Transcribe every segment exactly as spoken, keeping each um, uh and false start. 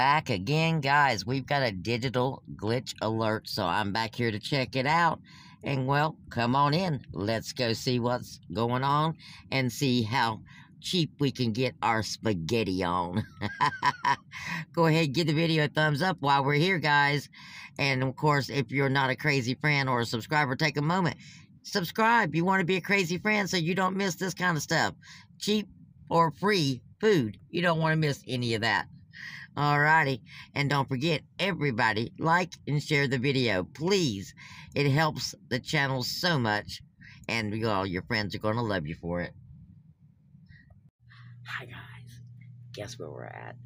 back again, guys. We've got a digital glitch alert, so I'm back here to check it out. And, well, come on in. Let's go see what's going on and see how cheap we can get our spaghetti on. Go ahead, give the video a thumbs up while we're here, guys. And, of course, if you're not a crazy friend or a subscriber, take a moment. Subscribe. You want to be a crazy friend so you don't miss this kind of stuff. Cheap or free food. You don't want to miss any of that. Alrighty, and don't forget, everybody, like and share the video, please. It helps the channel so much, and all your friends are going to love you for it. Hi guys, guess where we're at?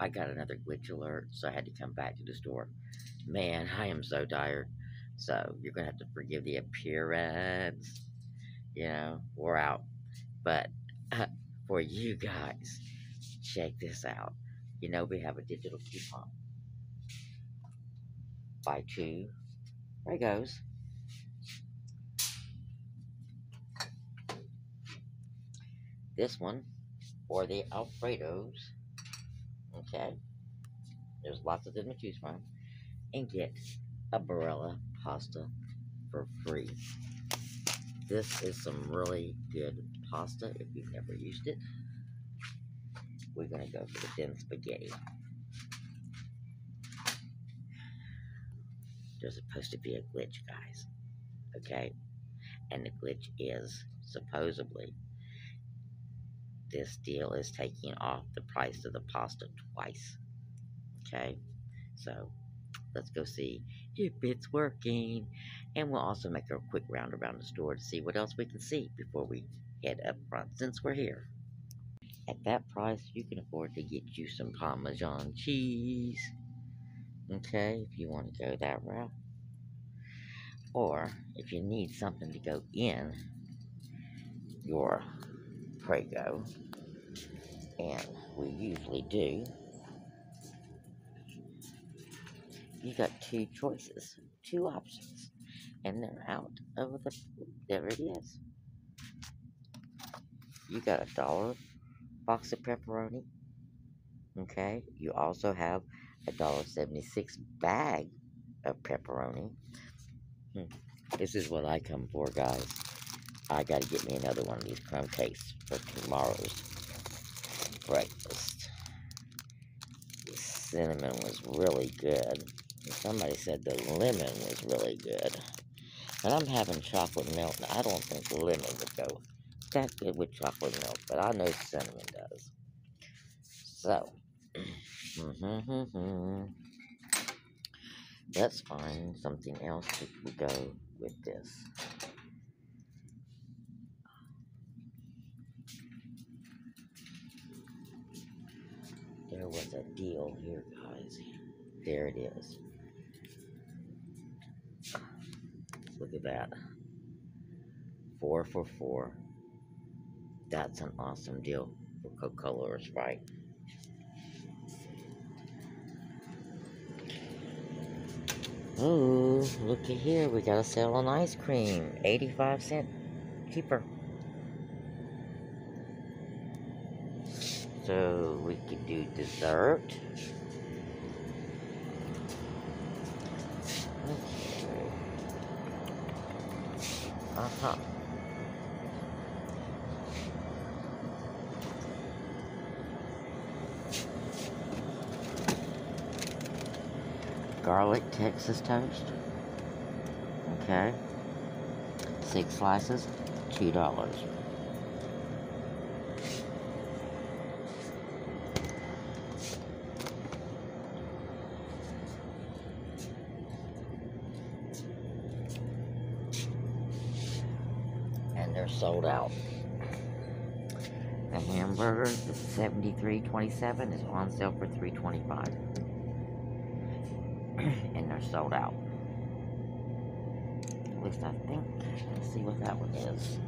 I got another glitch alert, so I had to come back to the store. Man, I am so tired, so you're going to have to forgive the appearance. You know, we're out. But uh, for you guys, check this out. You know, we have a digital coupon. Buy two Pregos. This one for the Alfredo's. Okay. There's lots of them to choose from. And get a Barilla pasta for free. This is some really good pasta if you've never used it. We're going to go for the thin spaghetti. There's supposed to be a glitch, guys. Okay? And the glitch is, supposedly, this deal is taking off the price of the pasta twice. Okay? So, let's go see if it's working. And we'll also make a quick round around the store to see what else we can see before we head up front, since we're here. At that price, you can afford to get you some Parmesan cheese. Okay, if you want to go that route. Or, if you need something to go in your Prego, and we usually do, you got two choices, two options, and they're out of the, there it is. You got a dollar box of pepperoni. Okay, you also have a one dollar seventy-six bag of pepperoni. Hmm. This is what I come for, guys. I gotta get me another one of these crumb cakes for tomorrow's breakfast. The cinnamon was really good. Somebody said the lemon was really good. And I'm having chocolate milk, and I don't think lemon would go that's good with chocolate milk, but I know cinnamon does. So, let's find something else that will go with this. There was a deal here, guys. There it is. Look at that. Four for four. That's an awesome deal for Coca-Cola or Sprite. Oh, looky here. We got a sale on ice cream. eighty-five cents cheaper. So we could do dessert. Okay. Uh-huh. Garlic Texas toast. Okay. Six slices, two dollars. And they're sold out. The hamburger, the seventy-three twenty-seven, is on sale for three twenty-five. And they're sold out. At least I think. Let's see what that one is.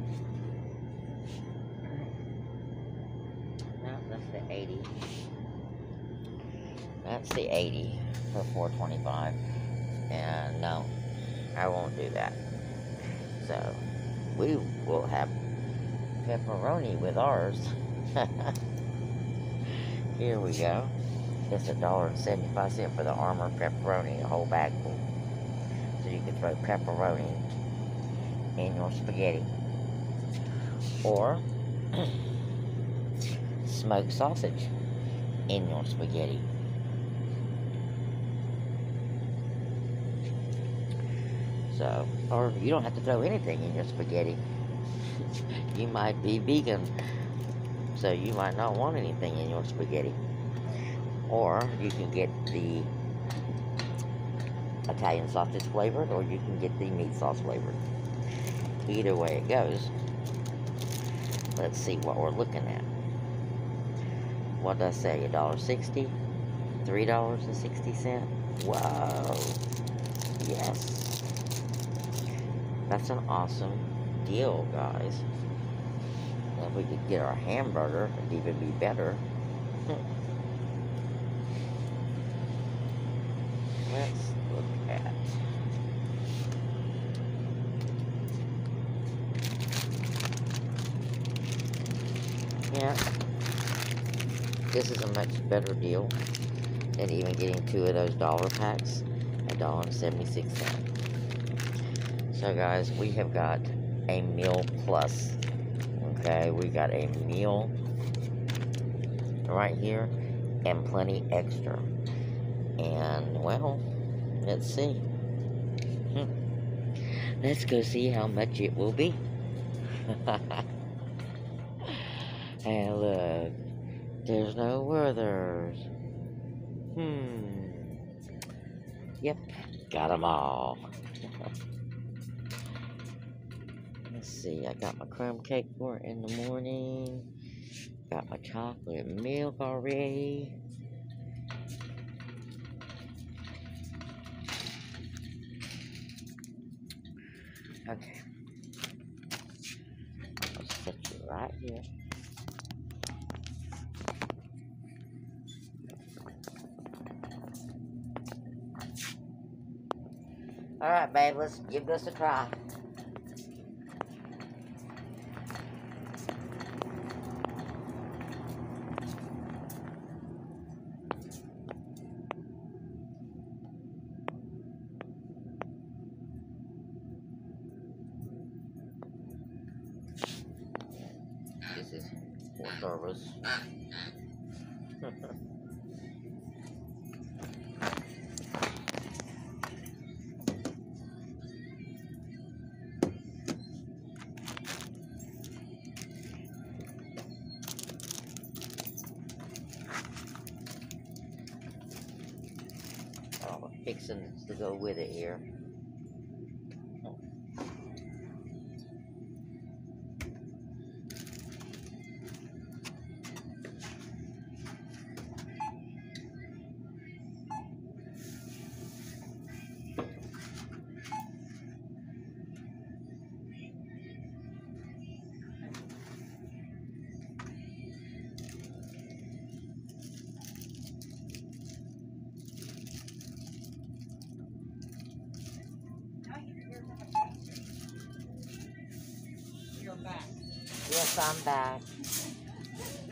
No, that's the eighty. That's the eighty for four twenty-five. And no, I won't do that. So we will have pepperoni with ours. Here we go. That's a dollar and seventy-five cents for the Armor pepperoni, a whole bag full. So you can throw pepperoni in your spaghetti. Or smoked sausage in your spaghetti. So, or you don't have to throw anything in your spaghetti. You might be vegan, so you might not want anything in your spaghetti. Or you can get the Italian sausage flavored, or you can get the meat sauce flavored. Either way it goes, let's see what we're looking at. What did I say? A dollar sixty, three dollars and sixty cent. Whoa! Yes, that's an awesome deal, guys. And if we could get our hamburger, it'd even be better. Let's look at yeah this is a much better deal than even getting two of those dollar packs, a dollar and seventy-six cents. So guys, we have got a meal plus. Okay, we got a meal right here and plenty extra. And, well, let's see. Hmm. Let's go see how much it will be. And look, there's no Werther's. Hmm. Yep, got them all. Let's see, I got my crumb cake for it in the morning. Got my chocolate milk already. Okay, I'll set you right here. Alright, babe, let's give this a try. Service. All the fixings to go with it here. Yes, I'm back.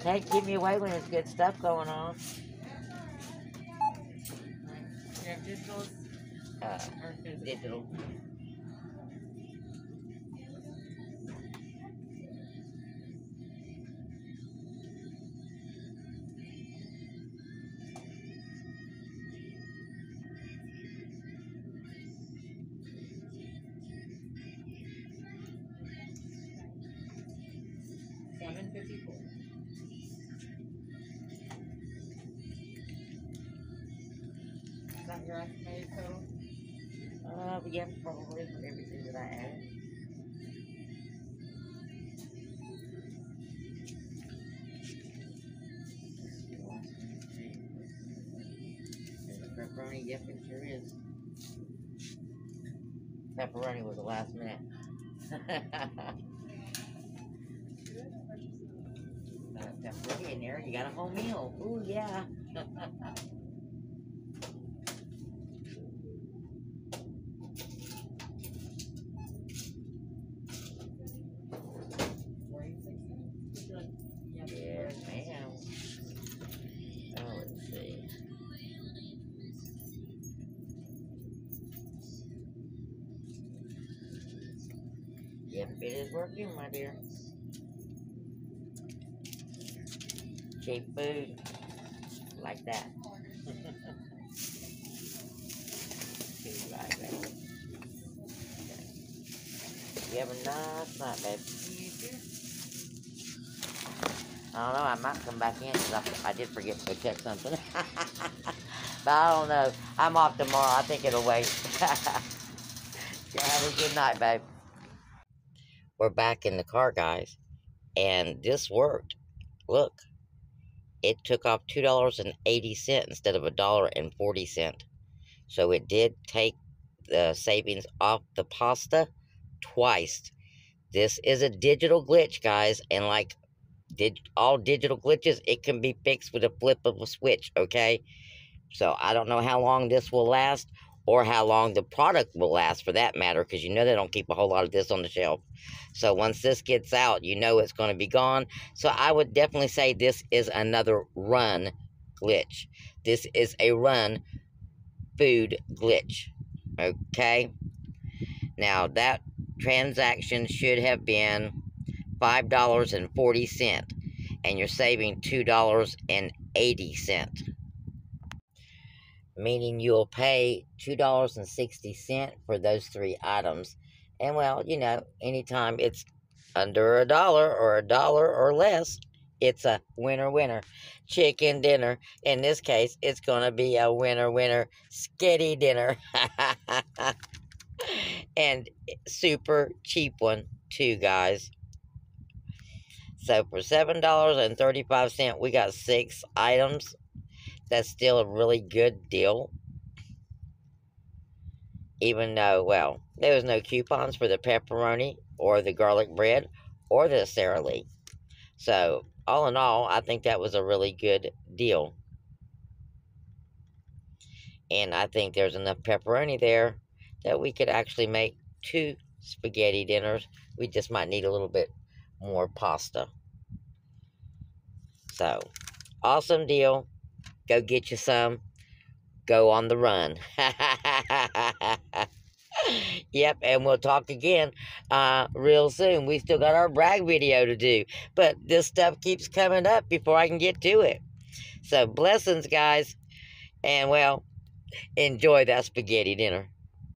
Can't keep me away when there's good stuff going on. You have digitals? Uh, digital. Is that your estimated total? Uh, yeah, probably for everything that I add. There's a pepperoni, yep, it sure is. Pepperoni was the last minute. Pepperoni in there, you got a whole meal. Ooh, yeah. Yes, ma'am. Oh, let's see. Yep, it is working, my dear. Cheap food. Like that. Cheap like that. Okay. You have a nice night, babe. You too. I don't know, I might come back in because I, I did forget to check something. But I don't know. I'm off tomorrow. I think it'll wait. Yeah, have a good night, babe. We're back in the car, guys, and this worked. Look, it took off two dollars and eighty cents instead of a dollar and forty cents. So it did take the savings off the pasta twice. This is a digital glitch, guys, and like did all digital glitches, it can be fixed with a flip of a switch, okay? So I don't know how long this will last, or how long the product will last for that matter, because you know they don't keep a whole lot of this on the shelf. So once this gets out, you know it's going to be gone. So I would definitely say this is another run glitch. This is a run food glitch, okay? Now that transaction should have been five dollars and forty cents, and you're saving two dollars and eighty cents. Meaning you'll pay two dollars and sixty cents for those three items. And, well, you know, anytime it's under a dollar or a dollar or less, it's a winner-winner chicken dinner. In this case, it's going to be a winner-winner skitty dinner. And super cheap one, too, guys. So for seven dollars and thirty-five cents, we got six items. That's still a really good deal. Even though, well, there was no coupons for the pepperoni or the garlic bread or the Sara Lee. So, all in all, I think that was a really good deal. And I think there's enough pepperoni there that we could actually make two spaghetti dinners. We just might need a little bit more pasta. So, awesome deal. Go get you some. Go on the run. Yep, and we'll talk again uh, real soon. We still got our brag video to do. But this stuff keeps coming up before I can get to it. So, blessings, guys. And, well, enjoy that spaghetti dinner.